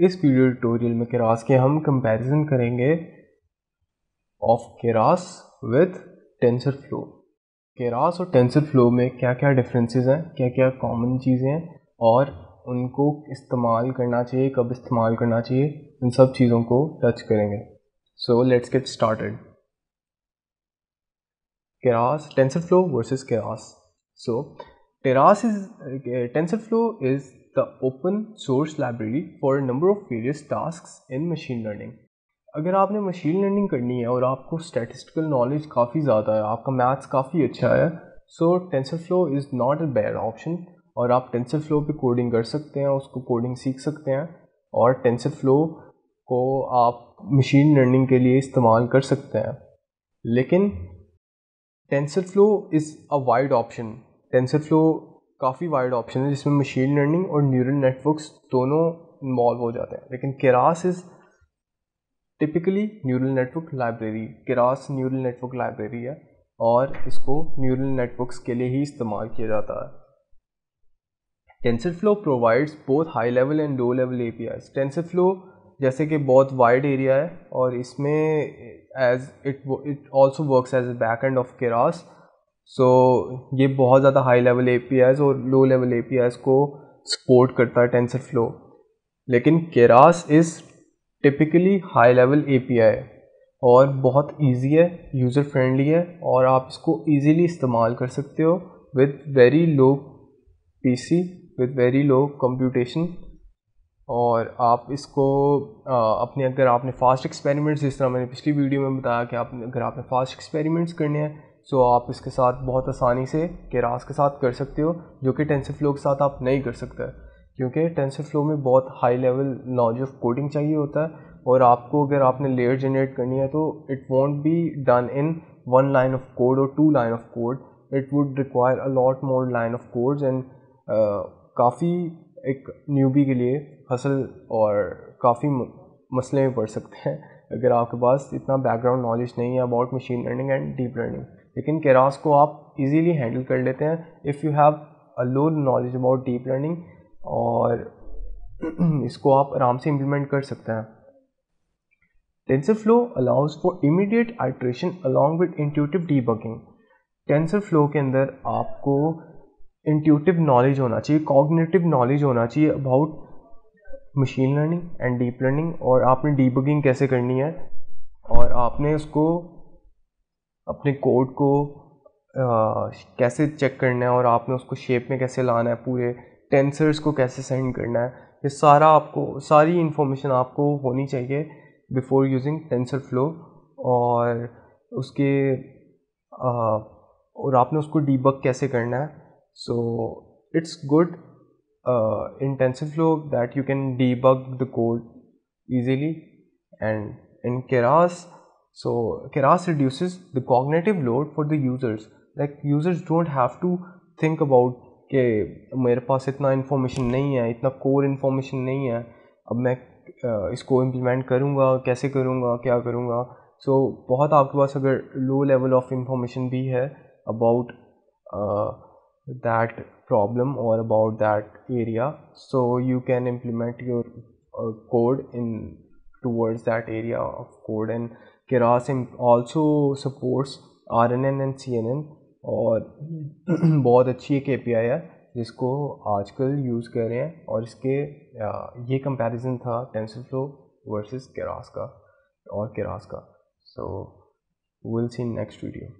इस video tutorial में Keras के हम कंपैरिजन करेंगे of Keras with TensorFlow. Keras और टेंसर फ्लो में क्या क्या डिफरेंसेस हैं, क्या क्या कॉमन चीज़ें हैं और उनको इस्तेमाल करना चाहिए, कब इस्तेमाल करना चाहिए, इन सब चीज़ों को टच करेंगे। So let's get started. Keras, TensorFlow versus Keras. So, TensorFlow is the open source library for a number of various tasks in machine learning. अगर आपने machine learning करनी है और आपको statistical knowledge काफ़ी ज़्यादा है, आपका maths काफ़ी अच्छा है, so TensorFlow is not a bad option और आप TensorFlow पे coding कर सकते हैं, उसको coding सीख सकते हैं और TensorFlow को आप machine learning के लिए इस्तेमाल कर सकते हैं। लेकिन TensorFlow is a wide option. TensorFlow काफ़ी वाइड ऑप्शन है जिसमें मशीन लर्निंग और न्यूरल नेटवर्क्स दोनों इन्वॉल्व हो जाते हैं, लेकिन Keras is typically neural network library. Keras neural network library है और इसको न्यूरल नेटवर्क्स के लिए ही इस्तेमाल किया जाता है। TensorFlow provides both high level and low level APIs। TensorFlow जैसे कि बहुत वाइड एरिया है और इसमें as it also works as a back end of Keras, so ये बहुत ज़्यादा हाई लेवल APIs और लो लेवल APIs को सपोर्ट करता है TensorFlow। लेकिन Keras is typically high level API और बहुत ईजी है, यूज़र फ्रेंडली है और आप इसको ईजीली इस्तेमाल कर सकते हो with very low PC, with very low computation. और आप इसको अपने अगर आपने फास्ट एक्सपेरिमेंट्स, जिस तरह मैंने पिछली वीडियो में बताया कि अगर आपने फास्ट एक्सपेरिमेंट्स करने हैं तो आप इसके साथ बहुत आसानी से Keras के साथ कर सकते हो, जो कि TensorFlow के साथ आप नहीं कर सकते क्योंकि TensorFlow में बहुत high level knowledge of coding चाहिए होता है और आपको अगर आपने लेयर जनरेट करनी है तो it won't be done in 1 line of code और 2 line of code, it would require a lot more line of codes and काफ़ी एक न्यूबी के लिए हसल और काफ़ी मसले में पड़ सकते हैं अगर आपके पास इतना बैकग्राउंड नॉलेज नहीं है about machine learning and deep learning. लेकिन Keras को आप इजीली हैंडल कर लेते हैं if you have a low knowledge about deep learning और इसको आप आराम से इम्प्लीमेंट कर सकते हैं। TensorFlow allows for immediate iteration along with intuitive debugging. TensorFlow के अंदर आपको इंट्यूटिव नॉलेज होना चाहिए, कॉग्निटिव नॉलेज होना चाहिए about machine learning and deep learning और आपने डीबगिंग कैसे करनी है और आपने उसको अपने कोड को कैसे चेक करना है और आपने उसको शेप में कैसे लाना है, पूरे टेंसर्स को कैसे सेंड करना है, ये सारा आपको सारी इन्फॉर्मेशन आपको होनी चाहिए बिफोर यूजिंग TensorFlow और उसके और आपने उसको डीबग कैसे करना है। So it's good in TensorFlow that you can debug the code easily, and in Keras, so Keras reduces the cognitive load for the users. Like users don't have to think about के मेरे पास इतना information नहीं है, इतना core information नहीं है, अब मैं इसको implement करूँगा कैसे करूँगा क्या करूँगा। So बहुत आपके पास अगर low level of information भी है about that problem or about that area, so you can implement your code in towards that area of code, and Keras also supports RNN and CNN और बहुत अच्छी एक API है जिसको आजकल use कर रहे हैं और इसके ये कंपैरिजन था TensorFlow versus Keras का और Keras का। So we'll see in next video.